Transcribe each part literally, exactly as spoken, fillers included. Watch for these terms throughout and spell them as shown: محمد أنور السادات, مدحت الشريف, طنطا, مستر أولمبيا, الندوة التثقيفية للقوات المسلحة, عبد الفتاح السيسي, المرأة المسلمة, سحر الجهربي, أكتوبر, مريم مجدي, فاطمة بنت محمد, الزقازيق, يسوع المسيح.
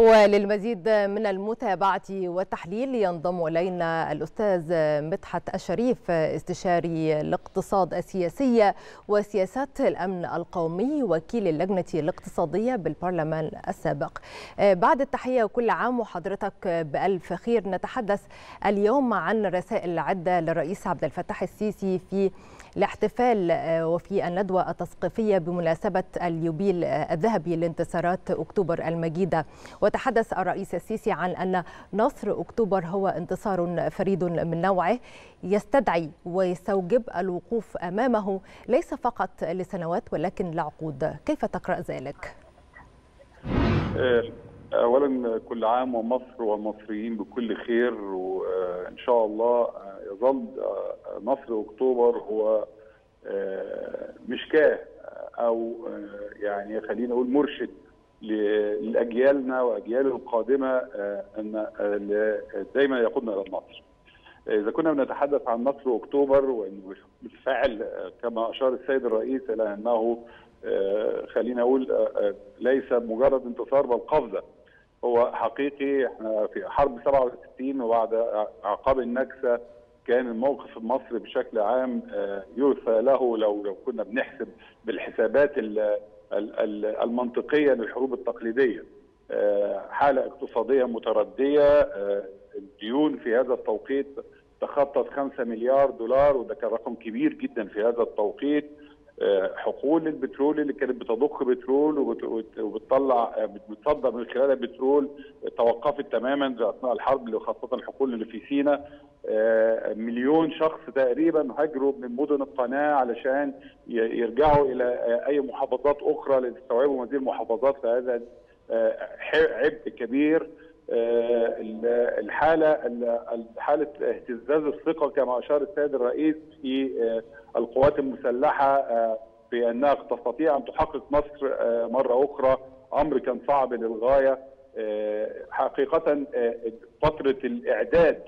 وللمزيد من المتابعة والتحليل ينضم إلينا الأستاذ مدحت الشريف، استشاري الاقتصاد السياسي وسياسات الأمن القومي، وكيل اللجنة الاقتصادية بالبرلمان السابق. بعد التحية وكل عام وحضرتك بألف خير. نتحدث اليوم عن رسائل عدة للرئيس عبد الفتاح السيسي في الاحتفال وفي الندوة التثقيفية بمناسبة اليوبيل الذهبي لانتصارات أكتوبر المجيدة، وتحدث الرئيس السيسي عن أن نصر أكتوبر هو انتصار فريد من نوعه يستدعي ويستوجب الوقوف أمامه ليس فقط لسنوات ولكن لعقود. كيف تقرأ ذلك؟ أولا كل عام ومصر والمصريين بكل خير، وإن شاء الله يظل نصر أكتوبر هو مشكاة أو يعني خلينا نقول مرشد لأجيالنا وأجيال القادمة أن دايما يقودنا إلى النصر. إذا كنا بنتحدث عن نصر أكتوبر، وأنه بالفعل كما أشار السيد الرئيس إلى أنه خلينا أقول ليس مجرد انتصار بل قفزة، هو حقيقي. احنا في حرب سبعة وستين وبعد أعقاب النكسة كان الموقف المصري بشكل عام يرثى له لو لو كنا بنحسب بالحسابات المنطقية للحروب التقليدية. حالة اقتصادية متردية، الديون في هذا التوقيت تخطت خمسة مليار دولار، وده كان رقم كبير جدا في هذا التوقيت. حقول البترول اللي كانت بتضخ بترول وبتطلع بتصدر من خلالها بترول توقفت تماما اثناء الحرب، خاصه الحقول اللي في سيناء. مليون شخص تقريبا هاجروا من مدن القناه علشان يرجعوا الى اي محافظات اخرى ليستوعبوا هذه المحافظات، فهذا عبء كبير. الحاله حاله اهتزاز الثقه كما اشار السيد الرئيس في القوات المسلحه بانها تستطيع ان تحقق مصر مره اخرى، امر كان صعب للغايه حقيقه. فتره الاعداد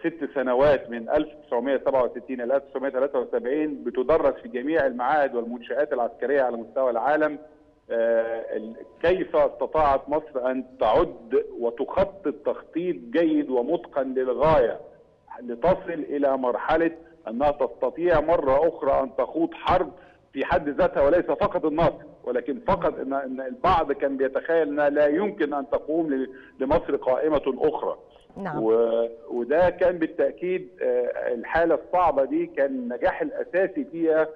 ست سنوات من ألف وتسعمئة وسبعة وستين إلى ألف وتسعمئة وثلاثة وسبعين بتدرس في جميع المعاهد والمنشآت العسكرية على مستوى العالم كيف استطاعت مصر أن تعد وتخطط تخطيط جيد ومتقن للغاية لتصل إلى مرحلة أنها تستطيع مرة أخرى أن تخوض حرب في حد ذاتها، وليس فقط النصر، ولكن فقط أن البعض كان بيتخيل أنها لا يمكن أن تقوم لمصر قائمة أخرى. نعم. وده كان بالتأكيد الحالة الصعبة دي كان النجاح الأساسي فيها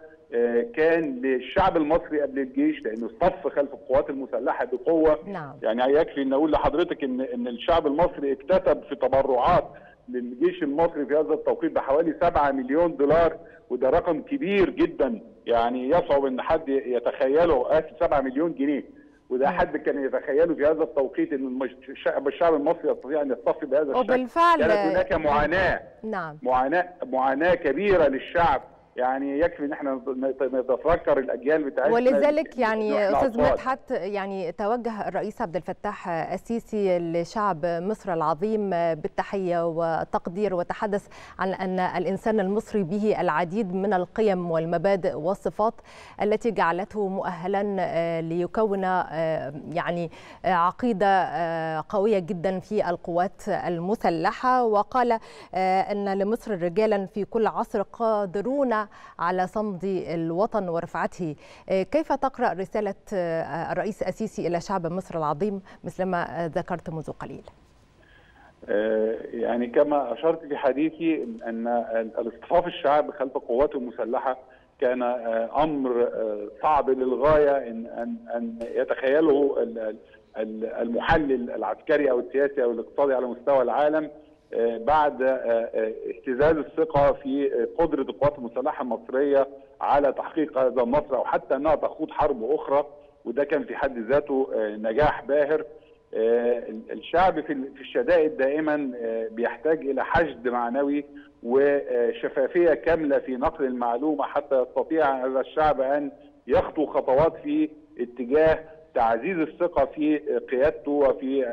كان للشعب المصري قبل الجيش، لأنه صف خلف القوات المسلحة بقوة. نعم. يعني يكفي أن أقول لحضرتك إن إن الشعب المصري اكتتب في تبرعات للجيش المصري في هذا التوقيت بحوالي سبعة مليون دولار، وده رقم كبير جدا يعني يصعب أن حد يتخيله. سبعة مليون جنيه، وده حد كان يتخيله في هذا التوقيت ان الشعب المصري يستطيع ان يصطف بهذا الشكل. وبالفعل كانت هناك معاناه. نعم. معاناه معاناه كبيره للشعب، يعني يكفي ان احنا نتفكر الاجيال بتاعتنا. ولذلك يعني استاذ مدحت، يعني توجه الرئيس عبد الفتاح السيسي لشعب مصر العظيم بالتحيه والتقدير، وتحدث عن ان الانسان المصري به العديد من القيم والمبادئ والصفات التي جعلته مؤهلا ليكون يعني عقيده قويه جدا في القوات المسلحه، وقال ان لمصر رجالا في كل عصر قادرون على صمد الوطن ورفعته. كيف تقرأ رسالة الرئيس السيسي إلى شعب مصر العظيم مثلما ذكرت منذ قليل؟ يعني كما أشرت في حديثي أن الاصطفاف الشعب خلف القوات المسلحة كان أمر صعب للغاية أن أن أن يتخيله المحلل العسكري أو السياسي أو الاقتصادي على مستوى العالم بعد اهتزاز الثقة في قدرة القوات المسلحة المصرية على تحقيق هذا النصر، أو حتى أنها تخوض حرب أخرى، وده كان في حد ذاته نجاح باهر. الشعب في الشدائد دائما بيحتاج إلى حشد معنوي وشفافية كاملة في نقل المعلومة حتى يستطيع هذا الشعب أن يخطو خطوات في اتجاه تعزيز الثقة في قيادته وفي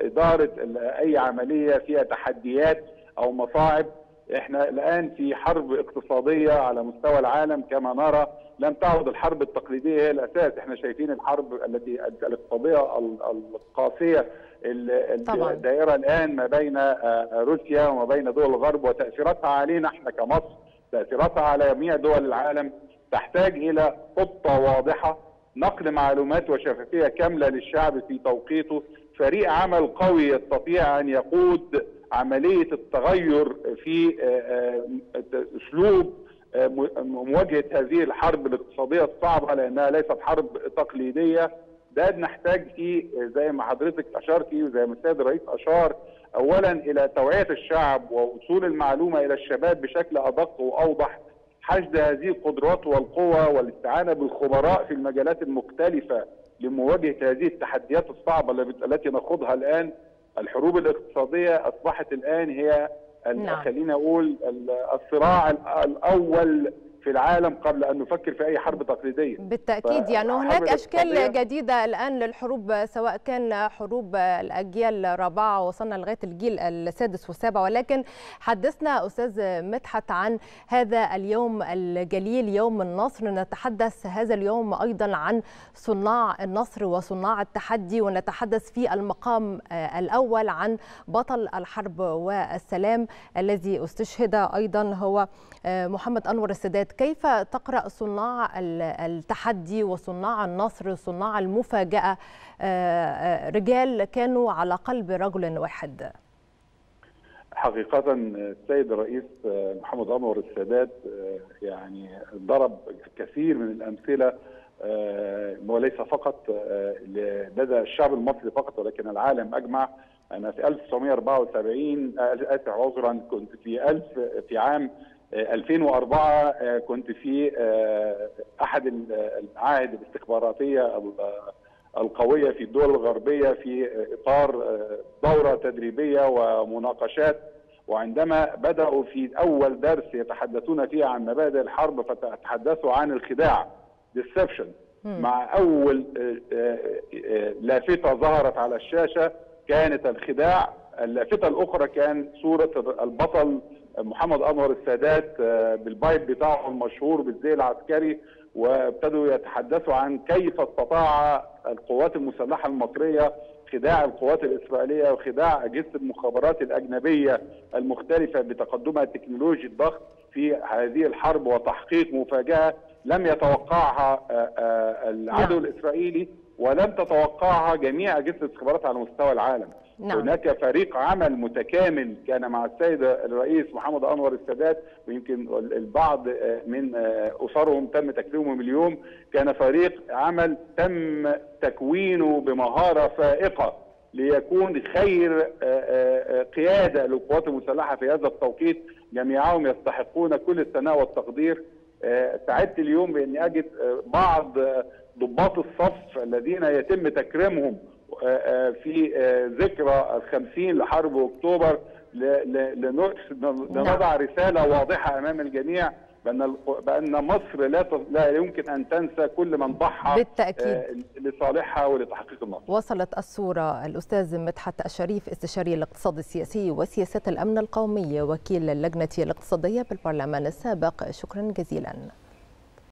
إدارة أي عملية فيها تحديات أو مصاعب. احنا الان في حرب اقتصاديه على مستوى العالم كما نرى، لم تعد الحرب التقليديه هي الاساس، احنا شايفين الحرب التي الاقتصاديه القاسيه الدائره الان ما بين روسيا وما بين دول الغرب وتاثيراتها علينا احنا كمصر، تاثيراتها على جميع دول العالم، تحتاج الى خطه واضحه، نقل معلومات وشفافيه كامله للشعب في توقيته، فريق عمل قوي يستطيع ان يقود عملية التغير في اسلوب مواجهة هذه الحرب الاقتصادية الصعبة لانها ليست حرب تقليدية. ده نحتاج فيه زي ما حضرتك اشرتي وزي ما السيد الرئيس اشار، اولا الى توعية الشعب ووصول المعلومة الى الشباب بشكل ادق واوضح، حشد هذه القدرات والقوة والاستعانة بالخبراء في المجالات المختلفة لمواجهة هذه التحديات الصعبة التي نخوضها الان. الحروب الاقتصادية أصبحت الآن هي نعم. خلينا أقول الصراع الأول في العالم قبل أن نفكر في أي حرب تقليدية. بالتأكيد، يعني هناك أشكال جديدة الآن للحروب، سواء كان حروب الأجيال الرابعة ووصلنا لغاية الجيل السادس والسابع، ولكن حدثنا أستاذ مدحت عن هذا اليوم الجليل يوم النصر، نتحدث هذا اليوم أيضا عن صناع النصر وصناع التحدي، ونتحدث في المقام الأول عن بطل الحرب والسلام الذي استشهد أيضا هو محمد أنور السادات. كيف تقرأ صناع التحدي وصناع النصر، صناع المفاجأة، رجال كانوا على قلب رجل واحد؟ حقيقة السيد الرئيس محمد أنور السادات يعني ضرب كثير من الأمثلة، وليس فقط لدى الشعب المصري فقط ولكن العالم أجمع. أنا في ألف وتسعمئة وأربعة وسبعين آسف عذرا كنت في ألف في عام ألفين وأربعة كنت في أحد المعاهد الاستخباراتية القوية في الدول الغربية في إطار دورة تدريبية ومناقشات، وعندما بدأوا في أول درس يتحدثون فيه عن مبادئ الحرب فتحدثوا عن الخداع deception، مع أول لافتة ظهرت على الشاشة كانت الخداع، اللافتة الأخرى كان صورة البطل محمد أنور السادات بالبايب بتاعه المشهور بالزي العسكري، وابتدوا يتحدثوا عن كيف استطاع القوات المسلحة المصرية خداع القوات الإسرائيلية وخداع أجهزة المخابرات الأجنبية المختلفة بتقدمها التكنولوجي الضخم في هذه الحرب، وتحقيق مفاجأة لم يتوقعها العدو الإسرائيلي ولم تتوقعها جميع أجهزة الاستخبارات على مستوى العالم. نعم. هناك فريق عمل متكامل كان مع السيد الرئيس محمد أنور السادات، ويمكن البعض من أسرهم تم تكريمهم اليوم، كان فريق عمل تم تكوينه بمهارة فائقة ليكون خير قيادة للقوات المسلحة في هذا التوقيت، جميعهم يستحقون كل الثناء والتقدير. سعدت اليوم بأني أجد بعض ضباط الصف الذين يتم تكريمهم في ذكرى الخمسين لحرب أكتوبر، لنضع رسالة واضحة أمام الجميع بأن بأن مصر لا لا يمكن أن تنسى كل من ضحى بالتأكيد لصالحها ولتحقيق النصر. وصلت الصورة الأستاذ مدحت الشريف، استشاري الاقتصاد السياسي وسياسات الأمن القومية، وكيل اللجنة الاقتصادية بالبرلمان السابق. شكرا جزيلا.